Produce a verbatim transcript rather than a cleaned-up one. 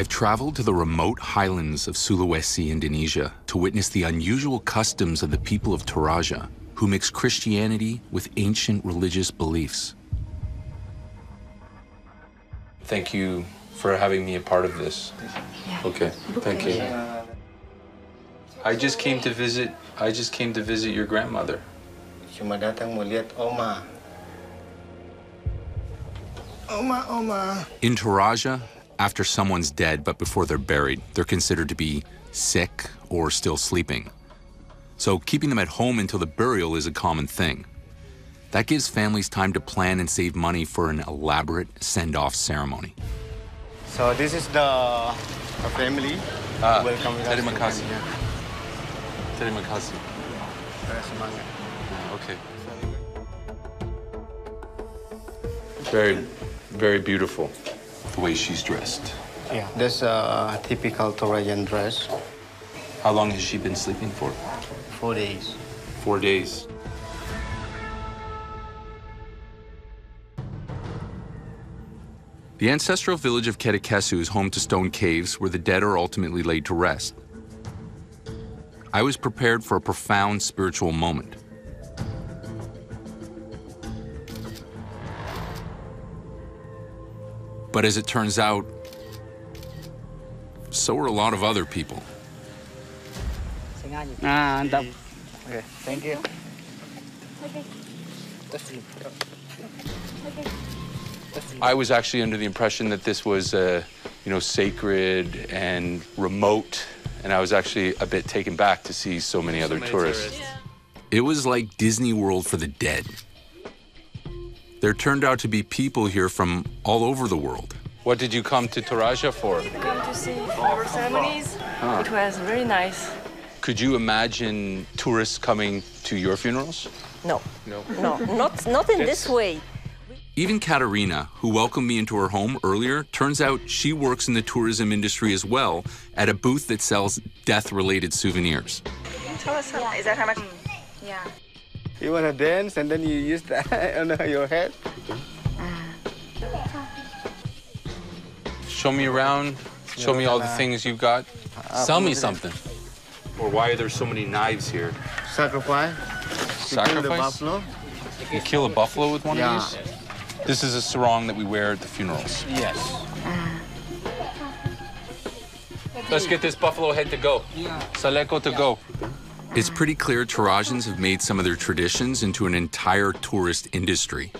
I've traveled to the remote highlands of Sulawesi, Indonesia, to witness the unusual customs of the people of Toraja, who mix Christianity with ancient religious beliefs. Thank you for having me a part of this. Yeah. Okay, thank you. I just came to visit, I just came to visit your grandmother. Cuma datang mau lihat Oma. Oma, Oma. In Toraja, after someone's dead but before they're buried, they're considered to be sick or still sleeping. So keeping them at home until the burial is a common thing. That gives families time to plan and save money for an elaborate send-off ceremony. So this is the family. Ah, welcome. Terima kasih. Terima kasih. Okay. Very, very beautiful, the way she's dressed. Yeah, that's a typical Torajan dress. How long has she been sleeping for? Four days. Four days. The ancestral village of Ketakesu is home to stone caves where the dead are ultimately laid to rest. I was prepared for a profound spiritual moment. But as it turns out, so are a lot of other people. Ah, okay, thank you. Okay. Okay. I was actually under the impression that this was, uh, you know, sacred and remote, and I was actually a bit taken back to see so many other so many tourists. tourists. Yeah. It was like Disney World for the dead. There turned out to be people here from all over the world. What did you come to Toraja for? We come to see our families. Huh. It was very nice. Could you imagine tourists coming to your funerals? No, no, no, not, not in this way. Even Katerina, who welcomed me into her home earlier, turns out she works in the tourism industry as well at a booth that sells death-related souvenirs. Tell us, yeah. Is that how much? Yeah. You want to dance and then you use that on your head? Show me around. Show me all the things you've got. Sell me something. Or why are there so many knives here? Sacrifice. Sacrifice? You kill a buffalo. You kill a buffalo with one yeah. of these? This is a sarong that we wear at the funerals. Yes. Let's get this buffalo head to go. Yeah. Saleko to yeah. go. It's pretty clear Torajans have made some of their traditions into an entire tourist industry.